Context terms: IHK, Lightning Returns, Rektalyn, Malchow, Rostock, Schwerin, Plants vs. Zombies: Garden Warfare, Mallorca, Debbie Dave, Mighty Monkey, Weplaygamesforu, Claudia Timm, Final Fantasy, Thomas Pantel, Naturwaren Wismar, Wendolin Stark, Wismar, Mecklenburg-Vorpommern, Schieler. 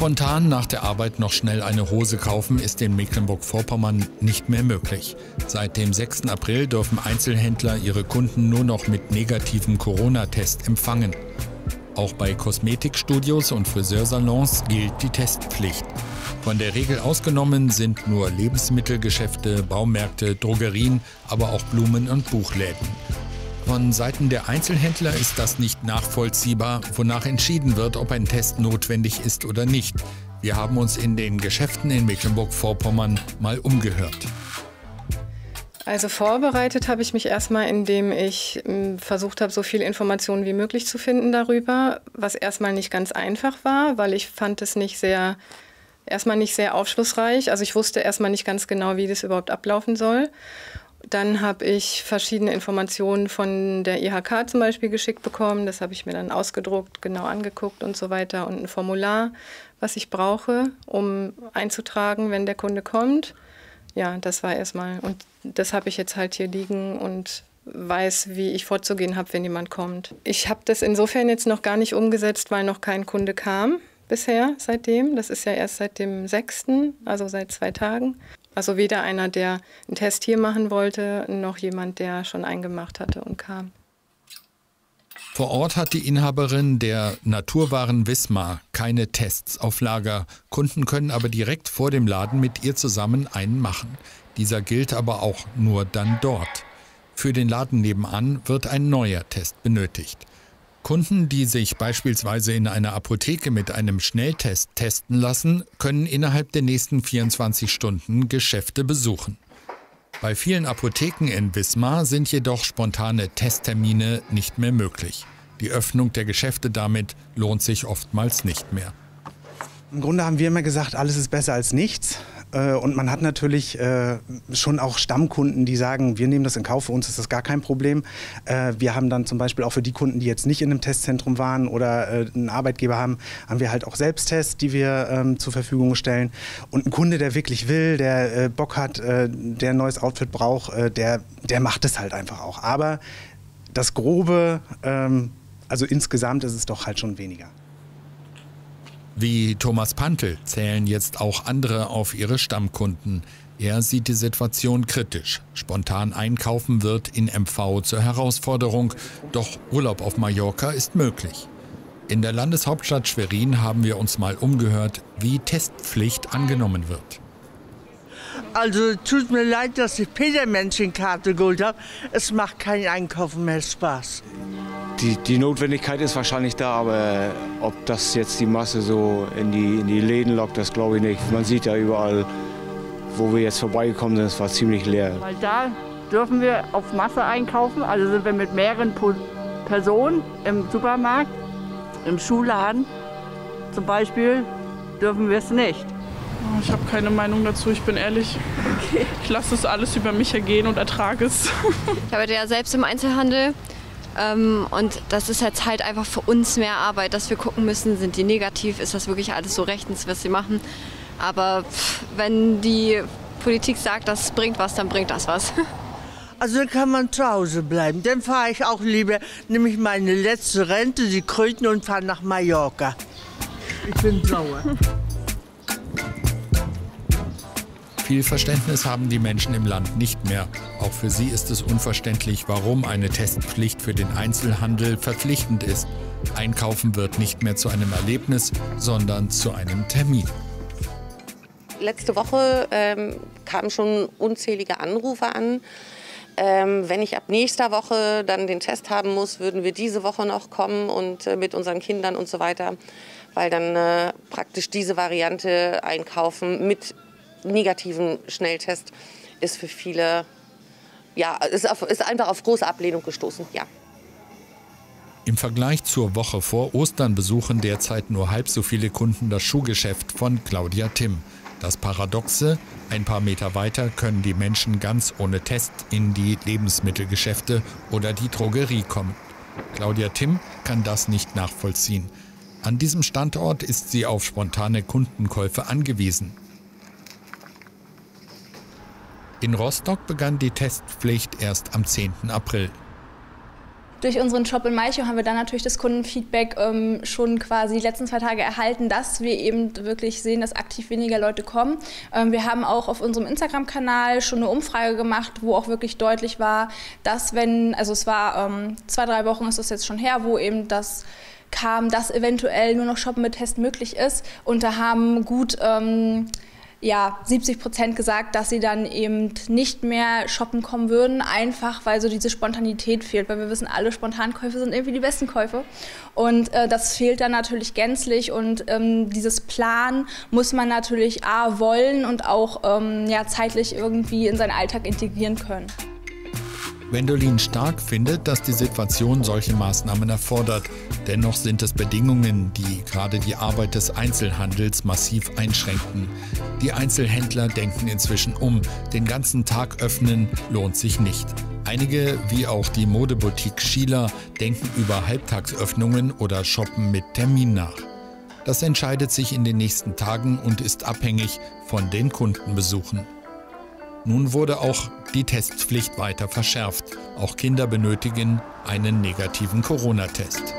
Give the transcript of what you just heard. Spontan nach der Arbeit noch schnell eine Hose kaufen ist in Mecklenburg-Vorpommern nicht mehr möglich. Seit dem 6. April dürfen Einzelhändler ihre Kunden nur noch mit negativem Corona-Test empfangen. Auch bei Kosmetikstudios und Friseursalons gilt die Testpflicht. Von der Regel ausgenommen sind nur Lebensmittelgeschäfte, Baumärkte, Drogerien, aber auch Blumen- und Buchläden. Von Seiten der Einzelhändler ist das nicht nachvollziehbar, wonach entschieden wird, ob ein Test notwendig ist oder nicht. Wir haben uns in den Geschäften in Mecklenburg-Vorpommern mal umgehört. Also vorbereitet habe ich mich erstmal, indem ich versucht habe, so viel Informationen wie möglich zu finden darüber, was erstmal nicht ganz einfach war, weil ich fand es erstmal nicht sehr aufschlussreich. Also ich wusste erstmal nicht ganz genau, wie das überhaupt ablaufen soll. Dann habe ich verschiedene Informationen von der IHK zum Beispiel geschickt bekommen. Das habe ich mir dann ausgedruckt, genau angeguckt und so weiter. Und ein Formular, was ich brauche, um einzutragen, wenn der Kunde kommt. Ja, das war erstmal. Und das habe ich jetzt halt hier liegen und weiß, wie ich vorzugehen habe, wenn jemand kommt. Ich habe das insofern jetzt noch gar nicht umgesetzt, weil noch kein Kunde kam bisher seitdem. Das ist ja erst seit dem 6., also seit 2 Tagen. Also weder einer, der einen Test hier machen wollte, noch jemand, der schon einen gemacht hatte und kam. Vor Ort hat die Inhaberin der Naturwaren Wismar keine Tests auf Lager. Kunden können aber direkt vor dem Laden mit ihr zusammen einen machen. Dieser gilt aber auch nur dann dort. Für den Laden nebenan wird ein neuer Test benötigt. Kunden, die sich beispielsweise in einer Apotheke mit einem Schnelltest testen lassen, können innerhalb der nächsten 24 Stunden Geschäfte besuchen. Bei vielen Apotheken in Wismar sind jedoch spontane Testtermine nicht mehr möglich. Die Öffnung der Geschäfte damit lohnt sich oftmals nicht mehr. Im Grunde haben wir immer gesagt, alles ist besser als nichts. Und man hat natürlich schon auch Stammkunden, die sagen, wir nehmen das in Kauf, für uns ist das gar kein Problem. Wir haben dann zum Beispiel auch für die Kunden, die jetzt nicht in einem Testzentrum waren oder einen Arbeitgeber haben, haben wir halt auch Selbsttests, die wir zur Verfügung stellen. Und ein Kunde, der wirklich will, der Bock hat, der ein neues Outfit braucht, der macht es halt einfach auch. Aber das Grobe, also insgesamt ist es doch halt schon weniger. Wie Thomas Pantel zählen jetzt auch andere auf ihre Stammkunden. Er sieht die Situation kritisch. Spontan einkaufen wird in MV zur Herausforderung, doch Urlaub auf Mallorca ist möglich. In der Landeshauptstadt Schwerin haben wir uns mal umgehört, wie Testpflicht angenommen wird. Also tut mir leid, dass ich Petermännchenkarten geholt habe. Es macht kein Einkaufen mehr Spaß. Die Notwendigkeit ist wahrscheinlich da, aber ob das jetzt die Masse so in die Läden lockt, das glaube ich nicht. Man sieht ja überall, wo wir jetzt vorbeigekommen sind, es war ziemlich leer. Weil da dürfen wir auf Masse einkaufen, also sind wir mit mehreren Personen im Supermarkt, im Schuhladen zum Beispiel, dürfen wir es nicht. Ich habe keine Meinung dazu, ich bin ehrlich. Okay. Ich lasse es alles über mich ergehen und ertrage es. Ich arbeite ja selbst im Einzelhandel. Und das ist jetzt halt einfach für uns mehr Arbeit, dass wir gucken müssen, sind die negativ, ist das wirklich alles so rechtens, was sie machen. Aber wenn die Politik sagt, das bringt was, dann bringt das was. Also kann man zu Hause bleiben, dann fahre ich auch lieber, nehme ich meine letzte Rente, die Kröten und fahre nach Mallorca. Ich bin sauer. Viel Verständnis haben die Menschen im Land nicht mehr. Auch für sie ist es unverständlich, warum eine Testpflicht für den Einzelhandel verpflichtend ist. Einkaufen wird nicht mehr zu einem Erlebnis, sondern zu einem Termin. Letzte Woche kamen schon unzählige Anrufe an. Wenn ich ab nächster Woche dann den Test haben muss, würden wir diese Woche noch kommen und mit unseren Kindern und so weiter. Weil dann praktisch diese Variante einkaufen mit negativen Schnelltest ist für viele, ja, ist einfach auf große Ablehnung gestoßen, ja. Im Vergleich zur Woche vor Ostern besuchen derzeit nur halb so viele Kunden das Schuhgeschäft von Claudia Timm. Das Paradoxe, ein paar Meter weiter können die Menschen ganz ohne Test in die Lebensmittelgeschäfte oder die Drogerie kommen. Claudia Timm kann das nicht nachvollziehen. An diesem Standort ist sie auf spontane Kundenkäufe angewiesen. In Rostock begann die Testpflicht erst am 10. April. Durch unseren Shop in Malchow haben wir dann natürlich das Kundenfeedback schon quasi die letzten 2 Tage erhalten, dass wir eben wirklich sehen, dass aktiv weniger Leute kommen. Wir haben auch auf unserem Instagram-Kanal schon eine Umfrage gemacht, wo auch wirklich deutlich war, dass wenn, also es war 2, 3 Wochen ist das jetzt schon her, wo eben das kam, dass eventuell nur noch Shoppen mit Test möglich ist, und da haben gut 70% gesagt, dass sie dann eben nicht mehr shoppen kommen würden, einfach weil so diese Spontanität fehlt, weil wir wissen alle, Spontankäufe sind irgendwie die besten Käufe, und das fehlt dann natürlich gänzlich, und dieses Plan muss man natürlich A, wollen und auch zeitlich irgendwie in seinen Alltag integrieren können. Wendolin Stark findet, dass die Situation solche Maßnahmen erfordert. Dennoch sind es Bedingungen, die gerade die Arbeit des Einzelhandels massiv einschränken. Die Einzelhändler denken inzwischen um. Den ganzen Tag öffnen lohnt sich nicht. Einige, wie auch die Modeboutique Schieler, denken über Halbtagsöffnungen oder Shoppen mit Termin nach. Das entscheidet sich in den nächsten Tagen und ist abhängig von den Kundenbesuchen. Nun wurde auch die Testpflicht weiter verschärft. Auch Kinder benötigen einen negativen Corona-Test.